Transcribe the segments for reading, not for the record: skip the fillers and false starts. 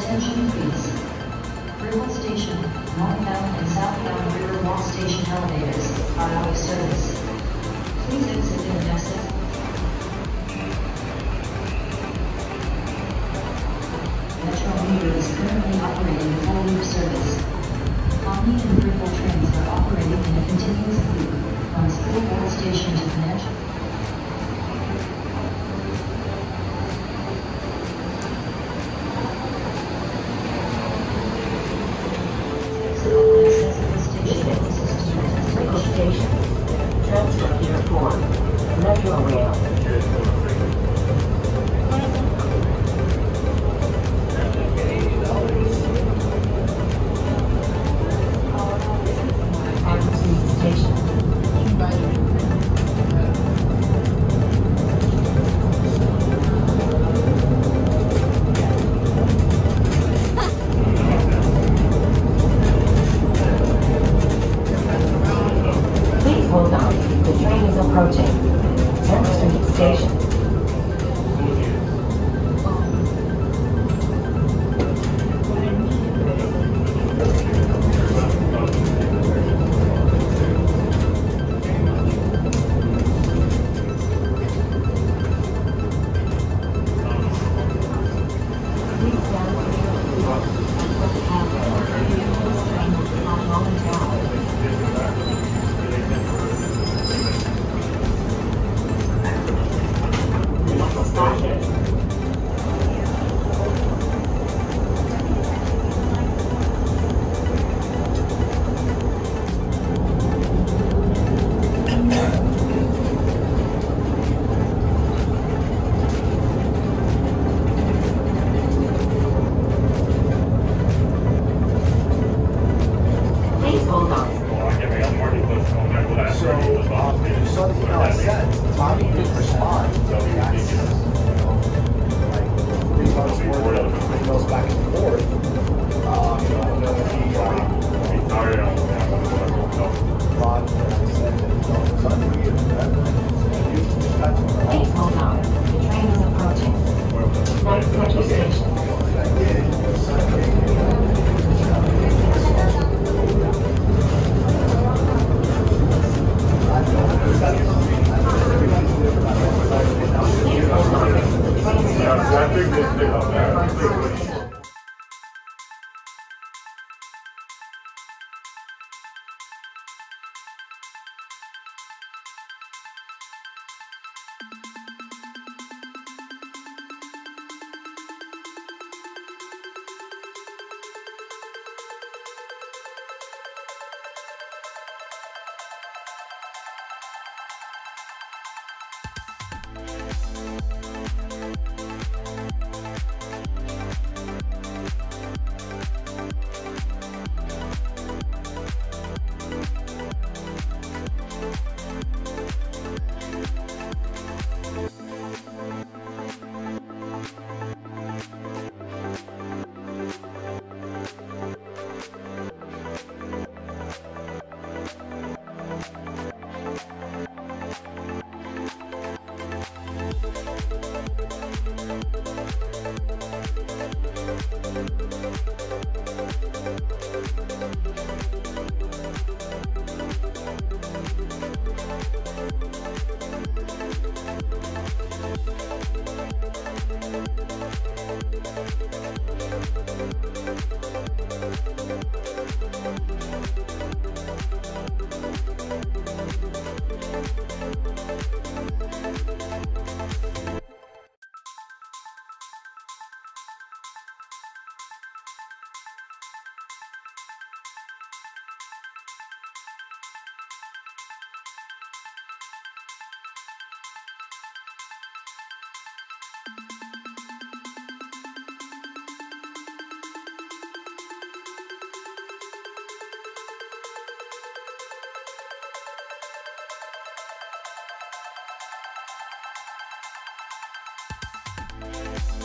attention please. Riverwalk Station, northbound and southbound Riverwalk Station elevators are out of service. Please exit in the exit. Metrometer is currently operating full loop service. Omni and Riverwalk trains are operating in a continuous loop from Riverwalk Station to Connection.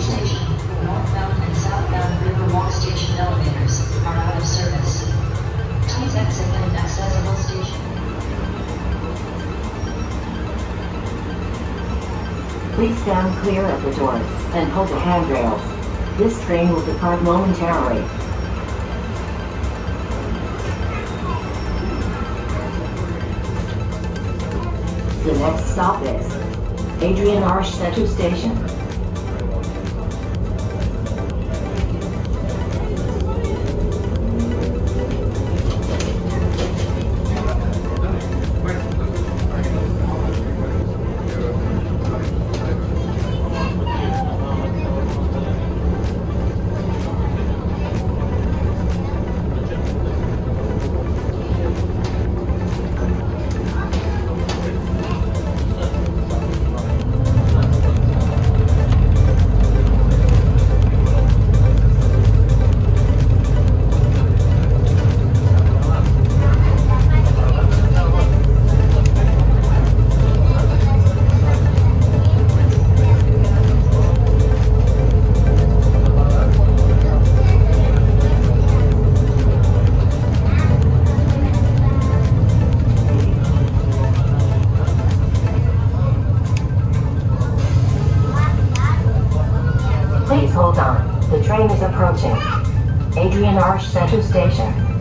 stations. The northbound and southbound Riverwalk station elevators are out of service. Please exit at an accessible station. Please stand clear of the doors and hold the handrails. This train will depart momentarily. The next stop is Adrian Arch Center Station. Please hold on. The train is approaching. Adrian Arch Center Station.